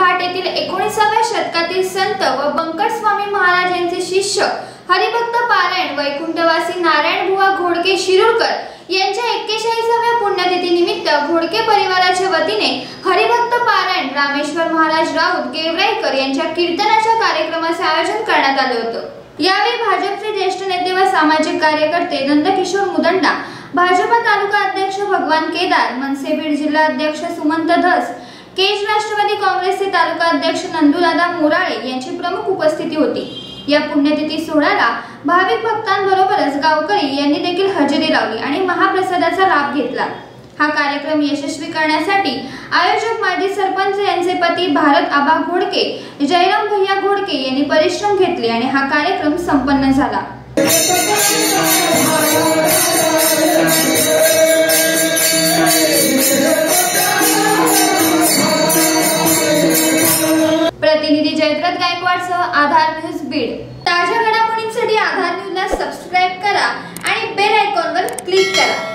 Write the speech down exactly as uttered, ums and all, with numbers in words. घाट येथील एकोणिसाव्या शतकातील संत व बंकर स्वामी महाराज यांचे शिष्य हरिभक्त पारायण वैकुंठवासी नारायण बुवा घोडके शिरूरकर यांच्या एक्केचाळीसाव्या पुण्यतिथी निमित्त घोडके परिवाराच्या वतीने हरिभक्त पारायण रामेश्वर महाराज राऊत गेवराईकर यांच्या कीर्तनाच्या कार्यक्रमाचे आयोजन करण्यात आले होते। यावेळी भाजपचे ज्येष्ठ नेते व सामाजिक कार्यकर्ते नंदकिशोर मुदंडा, भाजपा तालुका अध्यक्ष भगवान केदार, मनसे बीड जिल्हा अध्यक्ष सुमंत धस, केज राष्ट्रवादी काँग्रेसचे तालुका अध्यक्ष नंदूदादा मोराळे यांची प्रमुख उपस्थिती होती। या पुण्यतिथी सोहळ्याला भाविक भक्तांबरोबरच गावकरी यांनी देखील हजेरी लावली आणि महाप्रसादाचा लाभ घेतला। हा कार्यक्रम यशस्वी करण्यासाठी आयोजक माजी सरपंच यांचे पती भारत आबा घोडके, जयराम भैया घोडके यांनी परिश्रम घेतले आणि हा कार्यक्रम संपन्न झाला। प्रतिनिधी जयंत गायकवाड सह आधार न्यूज बीड। ताजा घडामोडींसाठी आधार न्यूजला सबस्क्राइब करा आणि बेल आयकॉनवर क्लिक करा।